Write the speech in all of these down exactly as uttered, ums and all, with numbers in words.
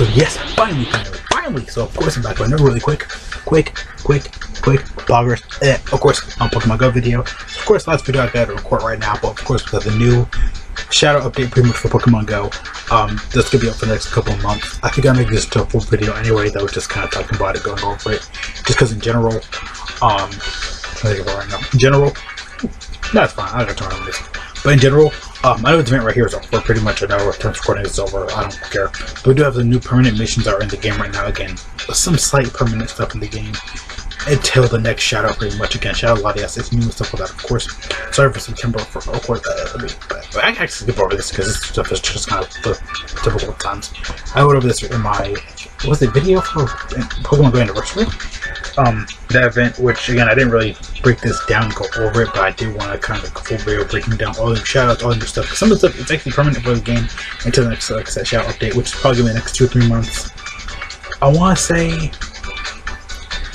So yes, finally, finally, finally. So of course I'm back, but another really quick, quick, quick, quick progress. Eh, of course, on Pokemon GO video. Of course, last video I got to record right now, but of course because of the new Shadow update pretty much for Pokemon GO. Um, this could be up for the next couple of months. I think I make this to a full video anyway, though, just kind of talking about it, going over it. Just because in general, um, I think about right now. In general, that's fine. I don't know what this. But in general, um, I know the event right here is over. Pretty much an hour time recording is over. I don't care. But we do have the new permanent missions that are in the game right now again. Some slight permanent stuff in the game until the next Shadow, pretty much again. Shadow Latios, it's new and stuff like that, of course. Sorry for September for of course. Uh, I, mean, I can actually skip over this because this stuff is just kind of the difficult times. I went over this in my was it video for Pokemon GO anniversary. Um, that event, which again I didn't really break this down and go over it, but I do want to kind of full video breaking down all the shoutouts, all the new stuff. Some of the stuff is actually permanent for the game until the next uh, shout update, which is probably the next two or three months. I want to say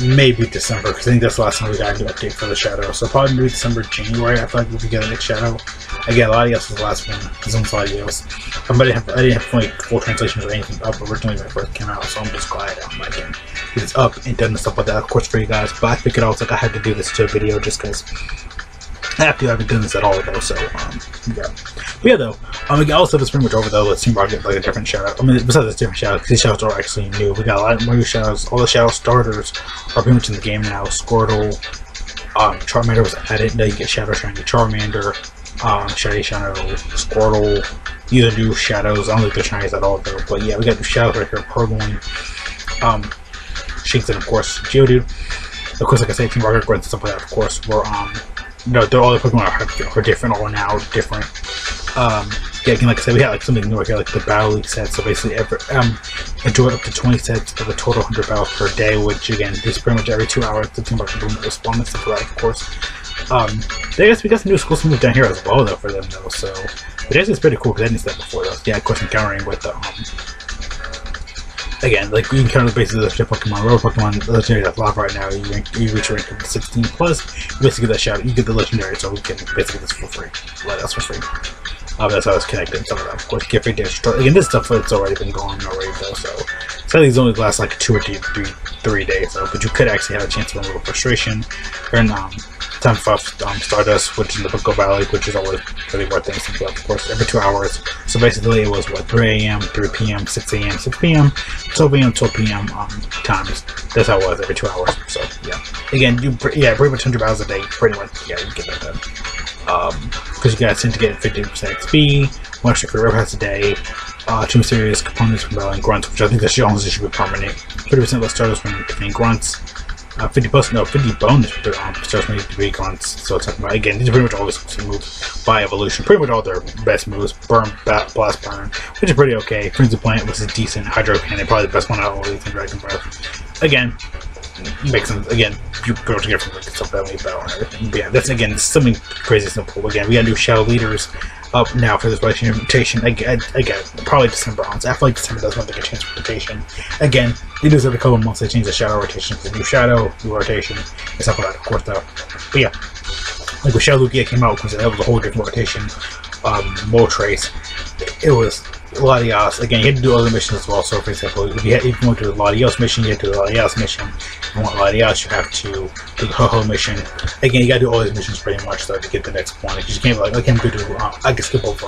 maybe December, because I think that's the last time we got a new update for the shadow. So probably maybe December, January. I feel like we could get the next shadow. Again, Latios was the last one. Because I'm Latios. Um, I didn't have I didn't have like, full translations or anything up originally when it first came out, so I'm just glad I'm like in. It's up and done and stuff like that, of course, for you guys. But I figured I was like, I had to do this to a video just because I haven't done this at all, though. So, um, yeah. But yeah, though, um, we got all stuff is pretty much over, though. Let's Team Rocket, like a different shout out. I mean, besides this different shout out, because these shout outs are actually new. We got a lot more new shout outs. All the shout out starters are pretty much in the game now. Squirtle, um, Charmander was added. Now you get Shadow Shiny Charmander, um, Shiny Shadow, Squirtle. These are new shadows. I don't think they're shinies at all, though. But yeah, we got new shadows right here. Purloin, um, Shinx, and of course Geodude. Of course, like I said, Team Rocket and stuff like that. Of course, we're um, no, they're all the Pokemon are, are different all now, different. Um, yeah, again, like I said, we had like something new right here, like the Battle League set. So basically, every um, enjoy up to twenty sets of a total hundred battles per day, which again is pretty much every two hours. The Team Rocket will respond and stuff like that, of course. Um, I guess we got some new schools moved down here as well, though, for them though. So, but it's pretty cool because I didn't see that before, though. Yeah, of course, encountering with the um. Again, like you can count the bases of the ship Pokemon, Royal Pokemon, the legendary that's live right now. You, rank, you reach a rank of sixteen plus, you basically get that shout. You get the legendary, so we can basically get this for free. Let us for free. Um, that's how it's connected. Some of that, of course, get free dash. Again, this stuff it's already been going already though. So, sadly, it's only last like two or three, three, three days. So, but you could actually have a chance of a little frustration. And um, time for um, Stardust, which is the Pokemon Valley, which is always really worth things to do. Of course, every two hours. So basically, it was what three A M, three P M, six A M, six P M. twelve A M, twelve P M um, times. That's how it was every two hours. So yeah, again, you yeah pretty much hundred battles a day. Pretty much yeah, you get that done. Um, because you guys tend to get fifteen percent X P, one extra free rare pass a day, uh, two serious components from Battle and Grunts, which I think that's honestly should be permanent. Thirty percent less starters from between Grunts. Uh, fifty plus no fifty bonus for um, starters from three Grunts. So it's talking about again these are pretty much all the moves by evolution. Pretty much all their best moves. Burn, bat, blast, burn, which is pretty okay. Frenzy Plant, which is decent. Hydro Cannon, probably the best one out of all these. Dragon Breath, again. Makes sense. Again, you go to get from like stuff that way battle and everything. But yeah, that's again something crazy simple. Again, we got new shadow leaders up now for this rotation rotation. Again, again, probably December on. So I feel like December does not get a chance for rotation. Again, they do every couple of months they change the shadow rotation to new shadow, new rotation, and stuff like that. Of course, though. But yeah, like when Shadow Lugia came out, because that was a whole different rotation. Um, Moltres, it was. Latios, again, you had to do other missions as well. So, for example, if you, had, if you want to do the Latios mission, you have to do the Latios mission. If you want Latios, you have to do the Ho-Ho mission. Again, you gotta do all these missions pretty much though to get the next one. If you can't, like, I can't do, um, I can skip over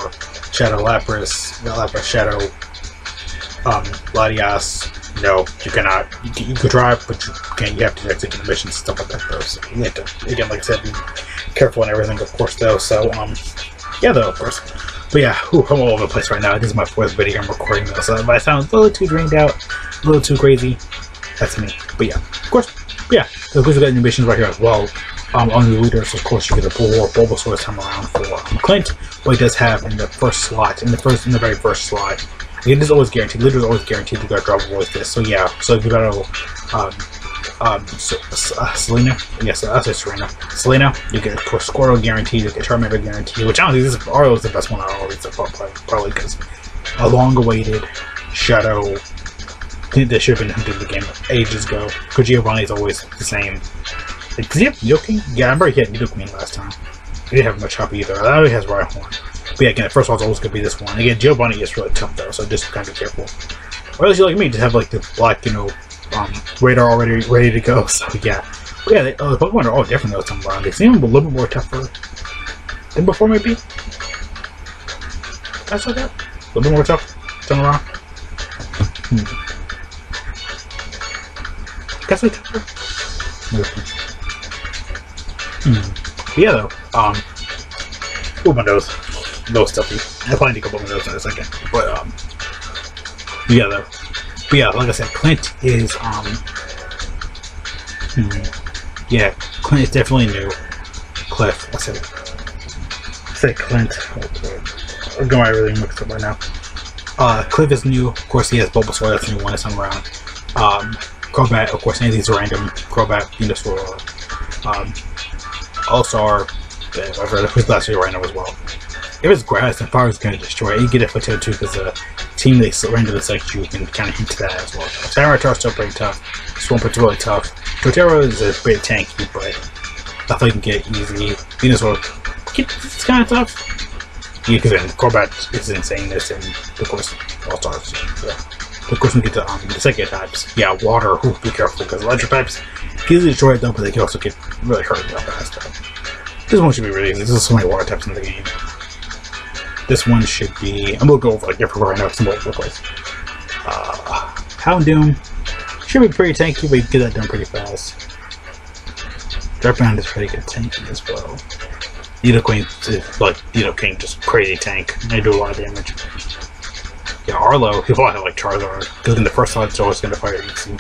Shadow Lapras, Lapras Shadow, um, Latios. No, you cannot. You can, you can drive, but you can't. You have to execute the missions and stuff like that though. So, you have to, again, like I said, be careful and everything, of course, though. So, um, yeah, though, of course. But yeah, whew, I'm all over the place right now. This is my fourth video I'm recording though, so if I sound a little too drained out, a little too crazy, that's me. But yeah, of course, yeah. So of course we got new missions right here as well. Um, on the leaders, of course, you get the Bull War Bulbasaur this time around for um, Clint, but he does have in the first slot, in the first, in the very first slot. Again, this is always guaranteed. Leaders always guaranteed to go drop voice this. So yeah, so if you battle, um, um, so, uh, Selena, yes, I said Serena, Selena, you get of course Squirtle guaranteed, you get Charmander guaranteed, which I don't think this is, Arlo is the best one out of all these, probably because a long-awaited Shadow, that should have been hunted in the game ages ago, because Giovanni is always the same. Like, does he have Nidoking? Yeah, I remember he had Nidoking last time. He didn't have much help either, I know he has Rhyhorn. But yeah, again, the first one's always going to be this one. Again, Giovanni is really tough though, so just kind of be careful. Or else you like me to have like the black, you know, um, radar already ready to go. So yeah, but yeah. They, oh, the Pokemon are all different though. Some around. They seem a little bit more tougher than before, maybe. That's like that. A little bit more tough. Turn around. Hmm. Guess I tougher. Hmm. But yeah, though. Um. Pokemon those. Those stuffy. I probably need a couple of those in a second. But um. Yeah, though. But yeah, like I said, Clint is, um, hmm, yeah, Clint is definitely new. Cliff, I said, I said Clint. I'm going everything mixed up right now. Uh, Cliff is new. Of course, he has Bulbasaur, that's a new one this time around. Um, Crobat, of course, Nancy's random. Crobat, Venusaur, um, All-Star, whatever, his last year random as well. If it's grass and fire is going to destroy it, you get it for two too because the team they surrender the like you can kind of hint to that as well. Tyranitar is still pretty tough. Swampert is really tough. Torterra is a bit tanky, but I think you can get it easily. Venusaur, it's kind of tough. Yeah, because then Crobat is insaneness and of course all stars. Yeah. Of course we get the um, the second types. Yeah, water. Ooh, be careful because electric types can destroy it though, but they can also get really hurt real fast. Though. This one should be really easy. There's so many water types in the game. This one should be. I'm gonna go over like everywhere right now. It's multiple places. Uh, Houndoom should be pretty tanky, but you can get that done pretty fast. Drapion is pretty good tanky as well. Nidoqueen is like Nidoking, just crazy tank. They do a lot of damage. Yeah, Arlo, he'll probably have like Charizard because in the first slot it's always gonna fire easy.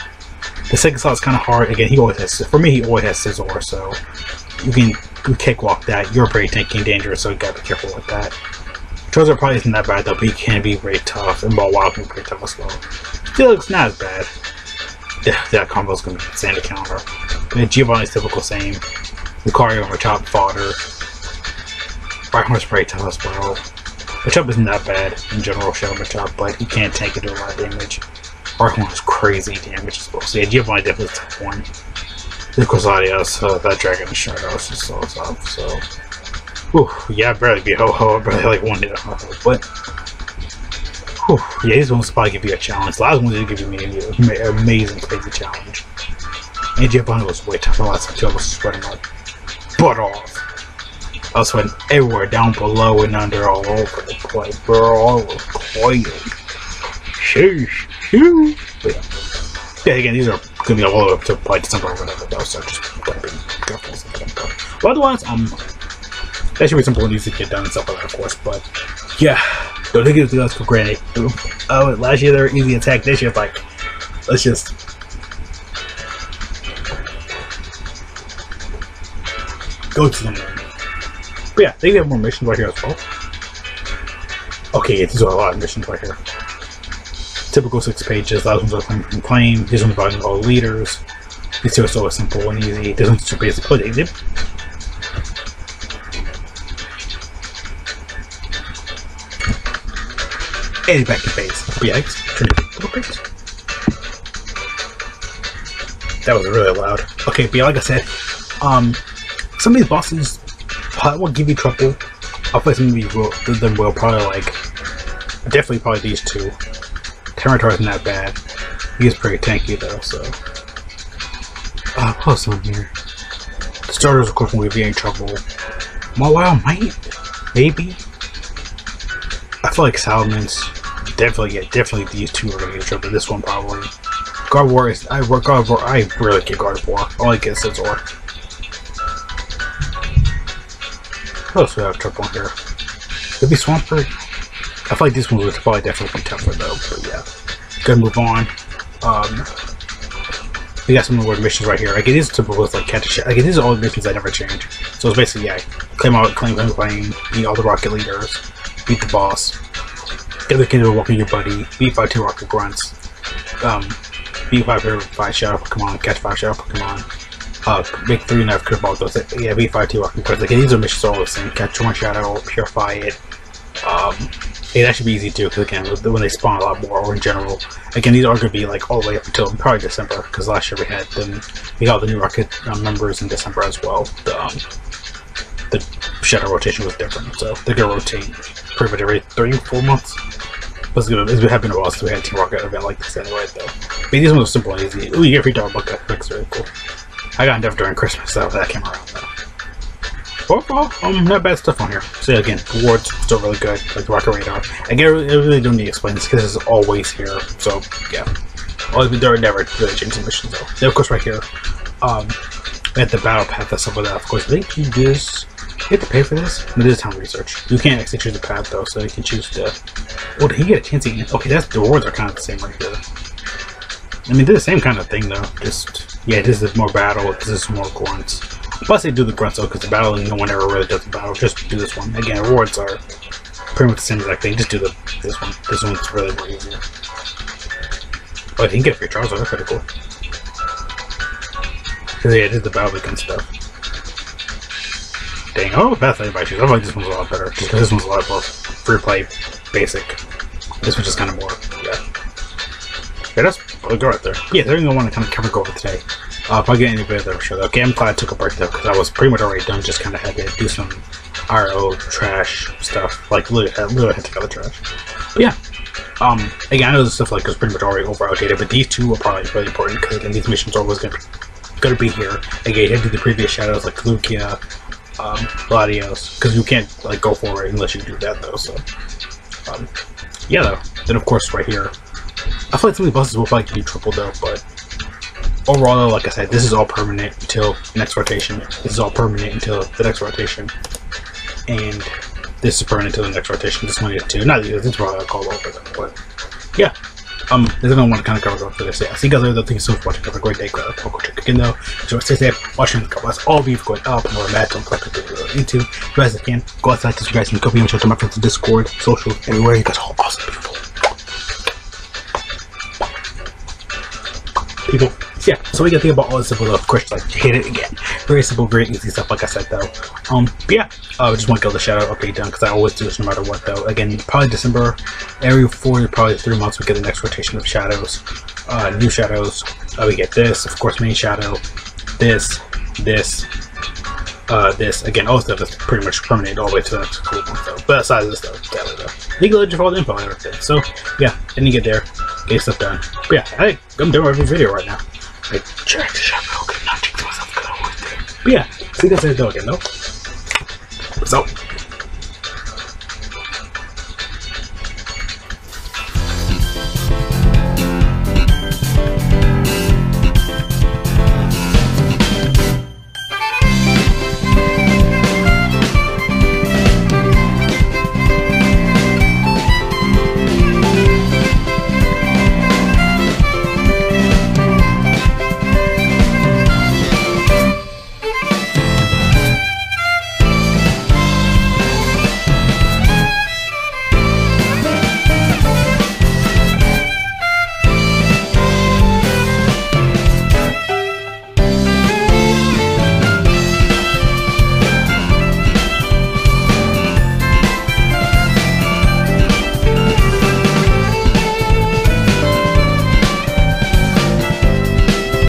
The second slot is kind of hard. Again, he always has. For me, he always has Scizor, so you can cakewalk that. You're pretty tanky and dangerous, so you gotta be careful with that. Charizard probably isn't that bad though, but he can be pretty tough, and Mawile can be pretty tough as well. Still, it's not as bad. Yeah, that combo's gonna be insane to counter. And Giovanni's typical same. Lucario and Machop fodder. Rhyhorn's pretty tough as well. Machop isn't that bad in general, Shadow Machop, but he can tank and do a lot of damage. Rhyhorn's crazy damage as well. So yeah, Giovanni definitely is tough one. And of course, Latios, uh, that dragon is short, it's just so tough, so. Whew, yeah, I barely beat Ho-Ho, I barely like one hit on Ho-Ho, but whew, yeah, these ones will probably give you a challenge. Last one did give you an amazing crazy challenge. And Giovanni was way tough, I was sweating my butt off. I was sweating everywhere, down below and under, all over the place, bro, I was coiled. Sheesh, sheesh. But yeah, yeah, again, these are going to be all up to probably December or whatever, though, so just gotta be careful. But otherwise, I'm... That should be simple and easy to get done and stuff like that, of course, but yeah, don't take it for granted. Oh, last year they were easy attack, this year it's like, let's just... go to them. But yeah, they have more missions right here as well. Okay, yeah, these are a lot of missions right here. Typical six pages, those ones are claim from claim, these ones are all leaders, these two are so simple and easy, this one's super easy to play. And back to base. Yikes. That was really loud. Okay, but yeah, like I said, um, some of these bosses probably will give you trouble. I'll play some of these will, them will probably like, definitely probably these two. Tyranitar isn't that bad. He is pretty tanky though, so. Uh, what else on here? The starters, of course, will give you any trouble. Mawile might, maybe. I feel like Salamence, definitely, yeah, definitely these two are going to get trouble. This one probably. Gardevoir is, I work Gardevoir, I really get Gardevoir. All I get is Scizor. What else do I have trouble on here? Maybe Swampert? I feel like these ones are probably definitely tougher though, but yeah. Gonna move on. Um, we got some more missions right here. I get these typical with like catch a I get these are all the missions I never change. So it's basically, yeah, claim out, claim, claim, claim, beat all the rocket leaders. Beat the boss. Get the kid to walk in your buddy. Beat five two rocket grunts. Um, beat five five shadow Pokemon. Catch five shadow Pokemon. Uh, make three knife curve all those. Yeah, beat five two rocket grunts. Like these are missions all the same. Catch one shadow, purify it. Um, yeah, that should be easy too. Because again, when they spawn a lot more, or in general, again these are gonna be like all the way up until probably December. Because last year we had them. We got the new rocket um, members in December as well. The, um, the shadow rotation was different, so they're gonna rotate. Pretty much every three, four months. What's good? It's been a while since we had Team Rocket event like this anyway, though. I mean, these ones are simple and easy. Ooh, you get free dog book effects, really cool. I got enough during Christmas, so that came around, though. Oh, oh, um, not bad stuff on here. So yeah, again, rewards still really good, like the Rocket Radar. Again, I really don't need to explain this because it's always here, so yeah. Always been there, never really changing missions though. Then of course right here, um, at the battle path and stuff like that. Of course, I think you just you have to pay for this. And this is town research. You can't actually choose the path though, so you can choose the. Well, did he get a chance again? Okay, that's the rewards are kind of the same right here. I mean, they're the same kind of thing though. Just yeah, this is more battle. This is more grunts. Plus they do the grunts though, because the battle and no one ever really does the battle. Just do this one. Again, rewards are pretty much the same exact thing. Just do the this one. This one's really more easier. Oh, he can get a free Charizard. That's pretty cool. Cause yeah, it is the battle and stuff. Dang, oh, that's not everybody. I like this one's a lot better. Because this one's a lot more free play, basic. This one's just kind of more, yeah. Yeah, that's probably good right there. Yeah, they're gonna want to kind of cover go over today. Uh, if I get any better, I'm sure. Okay, I'm glad I took a break though, because I was pretty much already done. Just kind of had to do some R O trash stuff. Like literally, I literally had to take out the trash. But yeah. Um, again, I know this stuff like is pretty much already over outdated, but these two are probably really important because again, these missions are always gonna be, gonna be here. Again, you have to do the previous shadows like Lugia, um, Latios, because you can't like go for it unless you do that though. So, um, yeah, though. Then of course right here, I feel like some of the bosses will probably be triple though, but overall though, like I said, this is all permanent until next rotation. This is all permanent until the next rotation, and. This is permanent until the next rotation. This one is too. Not this is probably a call over them, but yeah. Um, this is gonna want to kind of cover up for this. Yeah. See you guys later. Thank you so much for watching. Have a great day. Grab a Poco Trick again though. So stay safe. Watch your guys. All beef going up. More mad. Don't click the video into. You guys that can go outside to subscribe and copy and show to my friends on Discord, social, everywhere. You guys are awesome people. People. Yeah. So we gotta think about all this stuff with of course like hit it again. Very simple, very easy stuff like I said though. Um, but yeah, I uh, just want to get the shadow update done because I always do this no matter what though. Again, probably December, every four, probably three months we get the next rotation of shadows, uh, new shadows. Uh, we get this, of course, main shadow, this, this, uh, this. Again, all stuff is pretty much permanent all the way to the next cool one though. But aside of this though, definitely though. Legal Legend for all the info and everything. So yeah, and you get there, get stuff done. But yeah, I, I'm doing every video right now. I checked the shadow. But yeah, see you guys later though again though.